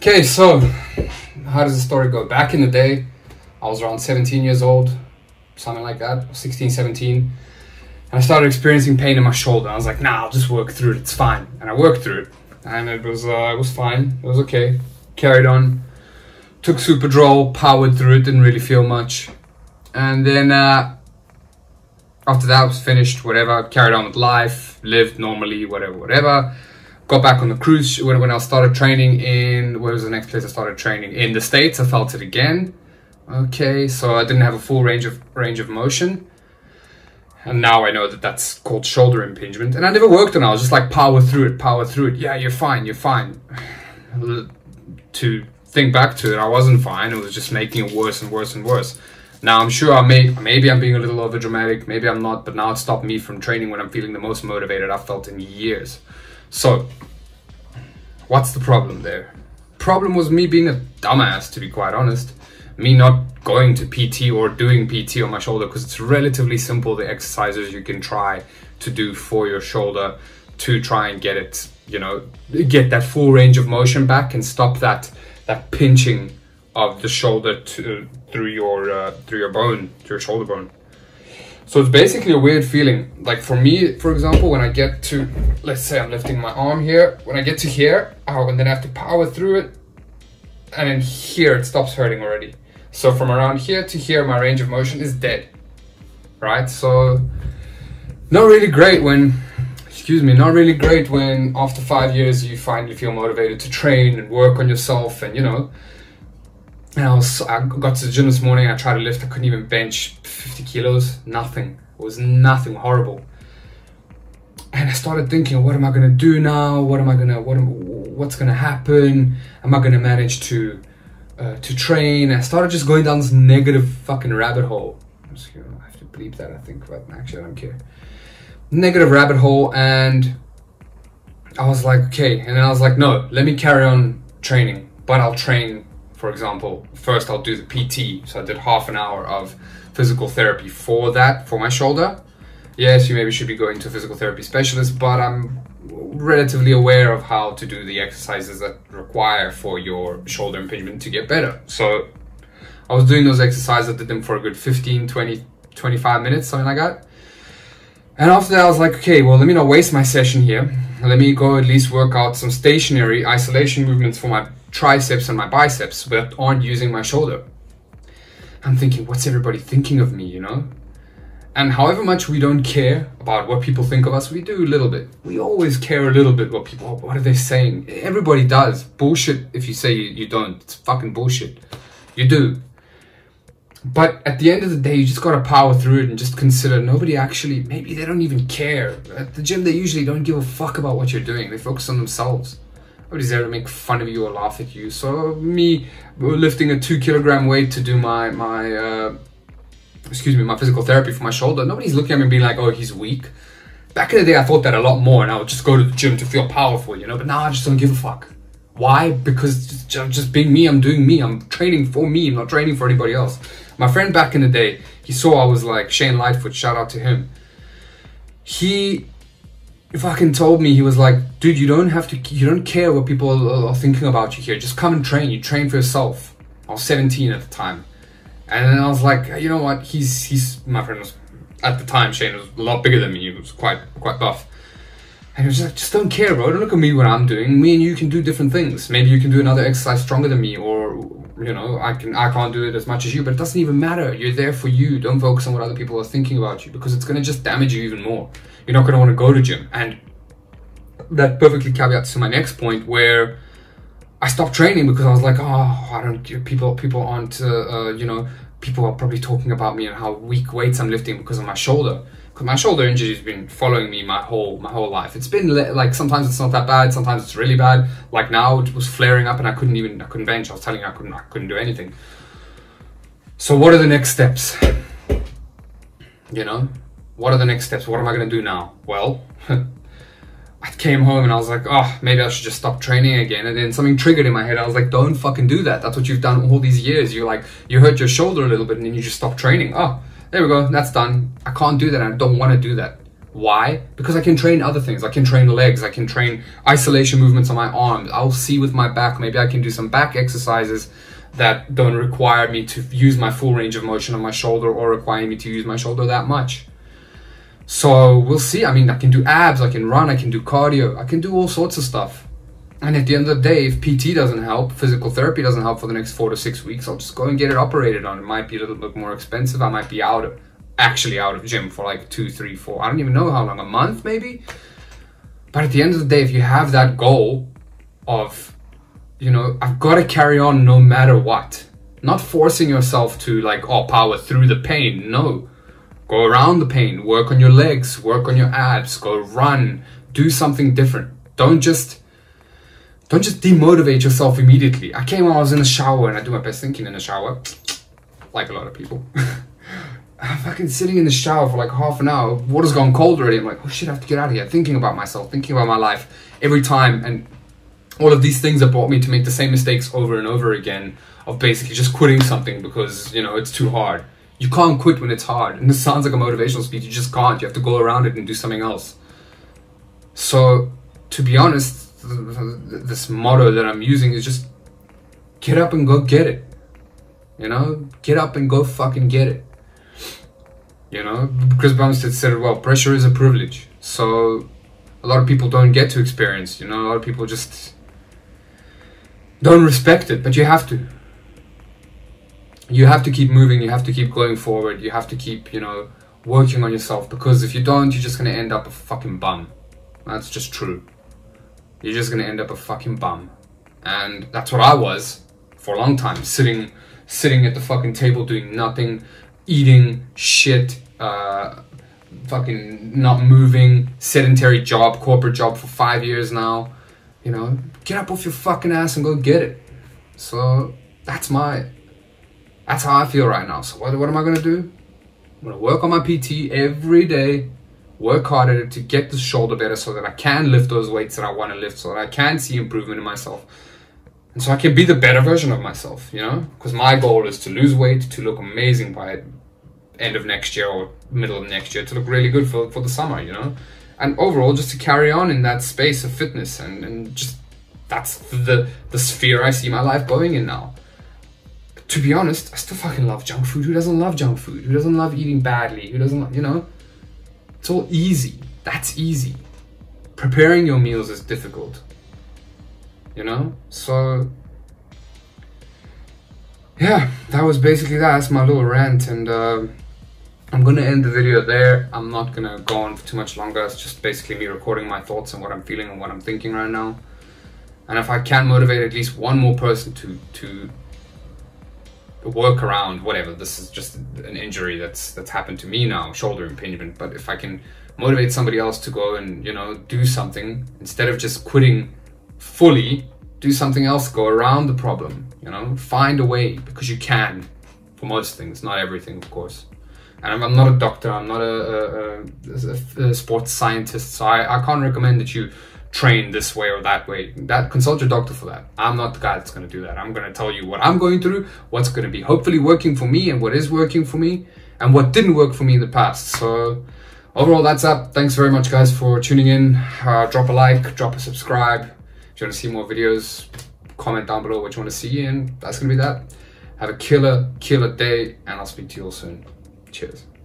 Okay, so how does the story go? Back in the day, I was around 17 years old, something like that, 16, 17. And I started experiencing pain in my shoulder. I was like, nah, I'll just work through it, it's fine. And I worked through it, and it was fine, it was okay. Carried on, took Superdrol, powered through it, didn't really feel much. And then after that, I was finished, whatever, carried on with life, lived normally, whatever. Got back on the cruise when I started training in, where was the next place I started training? In the States, I felt it again. Okay, so I didn't have a full range of motion. And now I know that that's called shoulder impingement. And I never worked on it, I was just like, power through it. Yeah, you're fine. To think back to it, I wasn't fine. It was just making it worse and worse. Now I'm sure maybe I'm being a little over dramatic, maybe I'm not, but now it stopped me from training when I'm feeling the most motivated I've felt in years. So, what's the problem there? Problem was me being a dumbass, to be quite honest. Me not going to PT or doing PT on my shoulder, because it's relatively simple, the exercises you can try to do for your shoulder to try and get it, you know, get that full range of motion back and stop that pinching of the shoulder through your shoulder bone. So it's basically a weird feeling. Like for me, for example, when I get to, let's say I'm lifting my arm here, when I get to here, and then I have to power through it, and then here it stops hurting already. So from around here to here, my range of motion is dead, right? So not really great when after 5 years you finally feel motivated to train and work on yourself and, you know. And I got to the gym this morning, I tried to lift, I couldn't even bench 50 kilos, nothing. It was nothing, horrible. And I started thinking, what am I gonna do now? What's gonna happen? Am I gonna manage to train? I started just going down this negative fucking rabbit hole. I have to bleep that, I think, but actually I don't care. Negative rabbit hole, and I was like, okay. And then I was like, no, let me carry on training, but I'll train. For example, first I'll do the PT. So I did half an hour of physical therapy for my shoulder. Yes, you maybe should be going to a physical therapy specialist, but I'm relatively aware of how to do the exercises that require for your shoulder impingement to get better. So I was doing those exercises, I did them for a good 15, 20, 25 minutes, something like that. And after that I was like, okay, well, let me not waste my session here. Let me go at least work out some stationary isolation movements for my triceps and my biceps but aren't using my shoulder. I'm thinking, what's everybody thinking of me, you know? And however much we don't care about what people think of us, we do a little bit. We always care a little bit what are they saying? Everybody does. Bullshit if you say you don't. It's fucking bullshit. You do. But at the end of the day, you just gotta power through it and just consider nobody actually, maybe they don't even care. At the gym, they usually don't give a fuck about what you're doing. They focus on themselves. Nobody's there to make fun of you or laugh at you. So me lifting a 2 kilogram weight to do my physical therapy for my shoulder, nobody's looking at me and being like, oh, he's weak. Back in the day, I thought that a lot more, and I would just go to the gym to feel powerful, you know, but now I just don't give a fuck. Why? Because just being me, I'm doing me, I'm training for me, I'm not training for anybody else. My friend back in the day, he saw I was like Shane Lightfoot, shout out to him. He fucking told me, he was like, dude, you don't care what people are thinking about you here. Just come and train. You train for yourself. I was 17 at the time. And then I was like, you know what? My friend was, at the time, Shane was a lot bigger than me. He was quite buff. And he was just like, just don't care, bro. Don't look at me what I'm doing. Me and you can do different things. Maybe you can do another exercise stronger than me, or, you know, I can't do it as much as you, but it doesn't even matter. You're there for you. Don't focus on what other people are thinking about you, because it's going to just damage you even more. You're not going to want to go to gym. And that perfectly caveats to my next point, where I stopped training because I was like, oh, I don't, people aren't, you know, people are probably talking about me and how weak weights I'm lifting because of my shoulder. Because my shoulder injury has been following me my whole life. It's been like, sometimes it's not that bad, sometimes it's really bad. Like now it was flaring up and I couldn't bench. I was telling you I couldn't do anything. So what are the next steps? You know, what are the next steps? What am I going to do now? Well, I came home and I was like, oh, maybe I should just stop training again. And then something triggered in my head. I was like, don't fucking do that. That's what you've done all these years. You hurt your shoulder a little bit and then you just stop training. Oh, there we go. That's done. I can't do that. I don't want to do that. Why? Because I can train other things. I can train legs. I can train isolation movements on my arms. I'll see with my back. Maybe I can do some back exercises that don't require me to use my full range of motion on my shoulder or require me to use my shoulder that much. So we'll see. I mean, I can do abs. I can run. I can do cardio. I can do all sorts of stuff. And at the end of the day, if PT doesn't help, physical therapy doesn't help for the next 4 to 6 weeks, I'll just go and get it operated on. It might be a little bit more expensive. I might be out of gym for like 2, 3, 4, I don't even know how long, a month maybe. But at the end of the day, if you have that goal of, you know, I've got to carry on no matter what, not forcing yourself to like, oh, power through the pain. No, go around the pain, work on your legs, work on your abs, go run, do something different. Don't just demotivate yourself immediately. I came when I was in the shower, and I do my best thinking in the shower, like a lot of people. I'm fucking sitting in the shower for like half an hour. Water's gone cold already. I'm like, oh shit, I have to get out of here. Thinking about myself, thinking about my life every time. And all of these things have brought me to make the same mistakes over and over again of basically just quitting something because, you know, it's too hard. You can't quit when it's hard. And this sounds like a motivational speech. You just can't. You have to go around it and do something else. So, to be honest, this motto that I'm using is just get up and go get it. You know, get up and go fucking get it. You know, Chris Bumstead said it well, pressure is a privilege. So a lot of people don't get to experience, you know, a lot of people just don't respect it, but you have to. You have to keep moving, you have to keep going forward, you have to keep, you know, working on yourself, because if you don't, you're just going to end up a fucking bum. That's just true. You're just going to end up a fucking bum. And that's what I was for a long time, sitting at the fucking table doing nothing, eating shit, fucking not moving, sedentary job, corporate job for 5 years now. You know, get up off your fucking ass and go get it. So that's how I feel right now. So what am I going to do? I'm going to work on my PT every day. Work hard at it to get the shoulder better so that I can lift those weights that I want to lift, so that I can see improvement in myself. And so I can be the better version of myself, you know? Because my goal is to lose weight, to look amazing by end of next year or middle of next year, to look really good for the summer, you know? And overall, just to carry on in that space of fitness and just that's the sphere I see my life going in now. But to be honest, I still fucking love junk food. Who doesn't love junk food? Who doesn't love eating badly? Who doesn't, you know? It's all easy. That's easy. Preparing your meals is difficult, you know? So, yeah, that was basically that. That's my little rant, and I'm going to end the video there. I'm not going to go on for too much longer. It's just basically me recording my thoughts and what I'm feeling and what I'm thinking right now. And if I can motivate at least one more person to work around whatever, this is just an injury that's happened to me now, shoulder impingement, but if I can motivate somebody else to go and, you know, do something instead of just quitting fully, do something else, go around the problem, you know, find a way, because you can for most things, not everything of course. And I'm not a doctor, I'm not a sports scientist, so I can't recommend that you train this way or that way. That, consult your doctor for that. I'm not the guy that's going to do that. I'm going to tell you what I'm going through, what's going to be hopefully working for me, and what is working for me, and what didn't work for me in the past. So overall, that's up. Thanks very much guys for tuning in. Drop a like, drop a subscribe. If you want to see more videos, comment down below what you want to see, and that's going to be that. Have a killer, killer day, and I'll speak to you all soon. Cheers.